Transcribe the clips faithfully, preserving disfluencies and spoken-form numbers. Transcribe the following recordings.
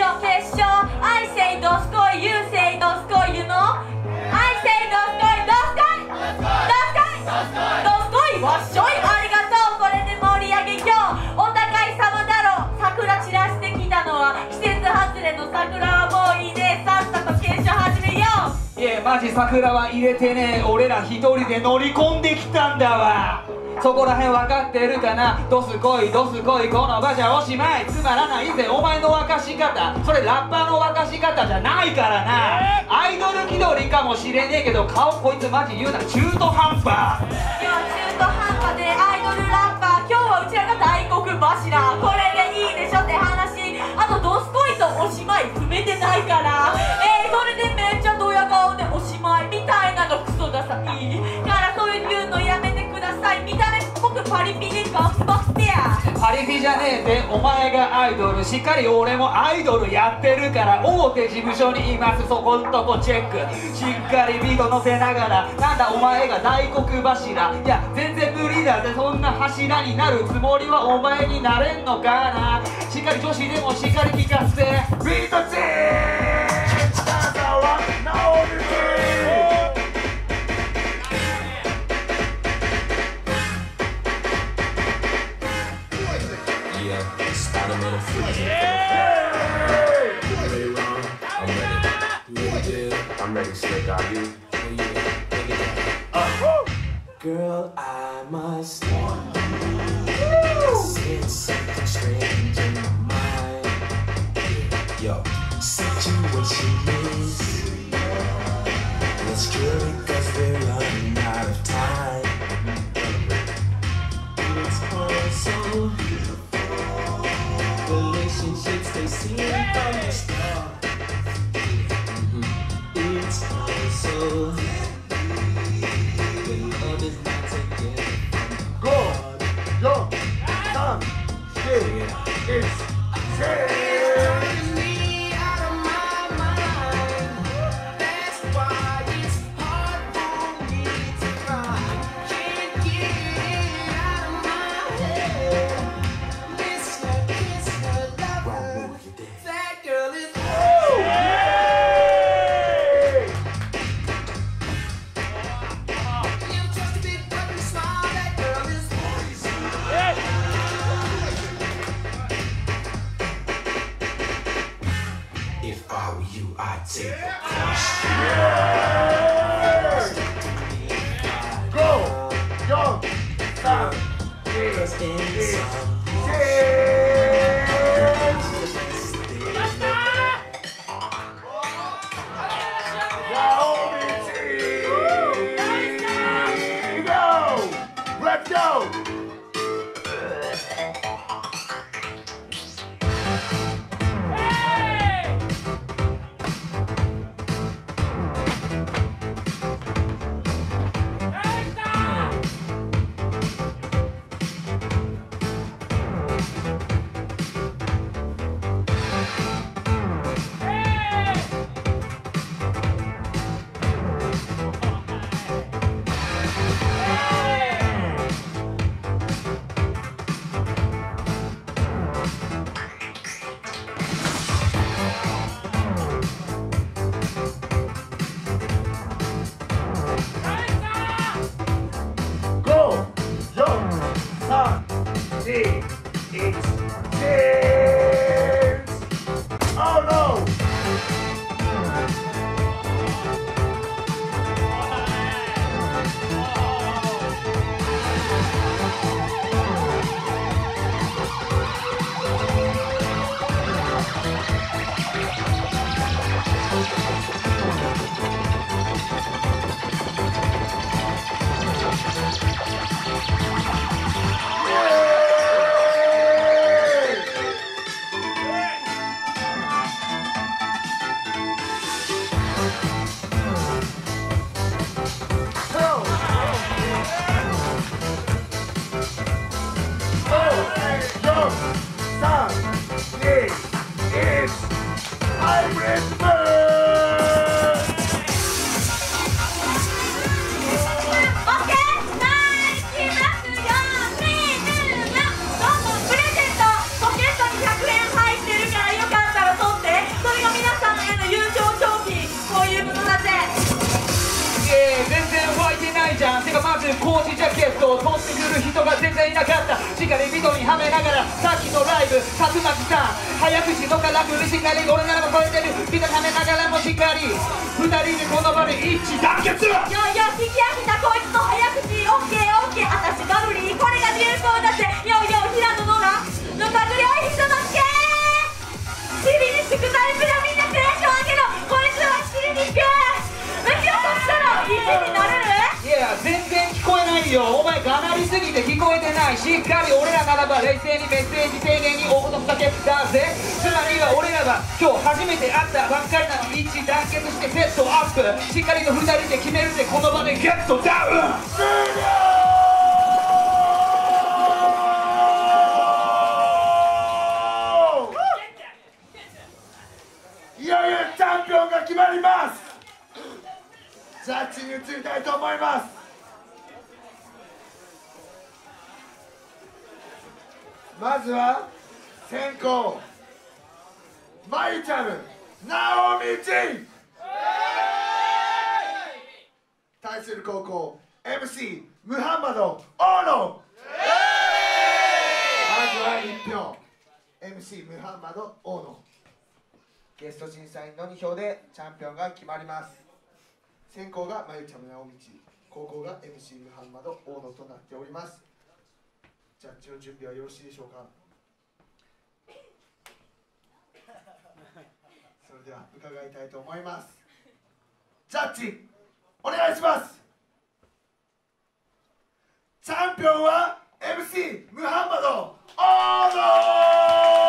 your question. I say doskoi, you say doskoi, you know? I say doskoi, doskoi! Doskoi! Doskoi! Wassoi! Arigatou! これで盛り上げ今日お互い様だろ。桜散らしてきたのは季節外れの桜はもういいね。さっさと検証始めよう。いやマジ桜は入れてね。俺ら一人で乗り込んできたんだわ。そこらへん分かってるかな。どすこいどすこいこの場じゃおしまい。つまらないぜお前の沸かし方。それラッパーの沸かし方じゃないからな、えー、アイドル気取りかもしれねえけど顔こいつマジ言うな中途半端。今日中途半端でアイドルラッパー。今日はうちらが大黒柱。これでいいでしょって話。あとどすこいとおしまい踏めてないから、えー、それでめっちゃドヤ顔でおしまいみたいなのクソダサいからそういうのやめてください。見た目っぽくパリピで頑張ってや。パリピじゃねえでお前がアイドル。しっかり俺もアイドルやってるから大手事務所にいます。そこんとこチェックしっかりビート乗せながら。なんだお前が大黒柱。いや全然無理だぜ。そんな柱になるつもりはお前になれんのかな。しっかり女子でもしっかり聞かせてビートチーン。Girl, I must know. It's something strange in my mind. Yo, situation is. Let's kill it 'cause we're running out of time. It's all so beautiful. Relationships they seem from the start. It's all so when love is not together from God. Yo, come, yeah, it's yeah. Me out of my mind. That's why it's hard for me to cry. Can't get it out of my head. Miss her, kiss her, love her. That girl is. しがれ緑にはめながら、さっきのライブ竜巻さん早くしどから苦しなり、俺ならば超えてるビタためながらもしっかり二人でこの場で一致団結。いやいや引き上げたこいつと早口オッケーオッケー、あたしガブリーこれが流行だってよいよ平野ノラのかぐりを一緒のっけー尻に敷くタイプだ、みんなテンション上げろ、こいつは尻に敷く向き落としたら一致になれる。いや全然聞こえないよ、お前がなりすぎて聞こえてない。しっかり俺らならば冷静にメッセージ丁寧にお言葉だけだぜ。つまりは俺らが今日初めて会ったばっかりなのに一致団結してセットアップ、しっかりと二人で決めるぜ、この場でゲットダウン終了。いよいよチャンピオンが決まります。ジャッジに移りたいと思います。まずは先攻まゆちゃむなおみちん対する高校 エムシー ムハンマドオロ。まずは一票 エムシー ムハンマドオロ、ゲスト審査員のに票でチャンピオンが決まります。先攻がまゆちゃむなおみち、後攻が エムシー ムハンマド大野となっております。ジャッジの準備はよろしいでしょうか。それでは伺いたいと思います。ジャッジお願いします。チャンピオンは エムシー ムハンマド大野。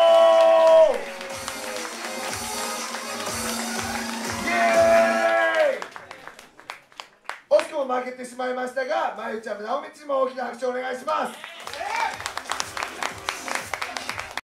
負けてしまいましたが、まゆちゃむなおみちも大きな拍手をお願いします。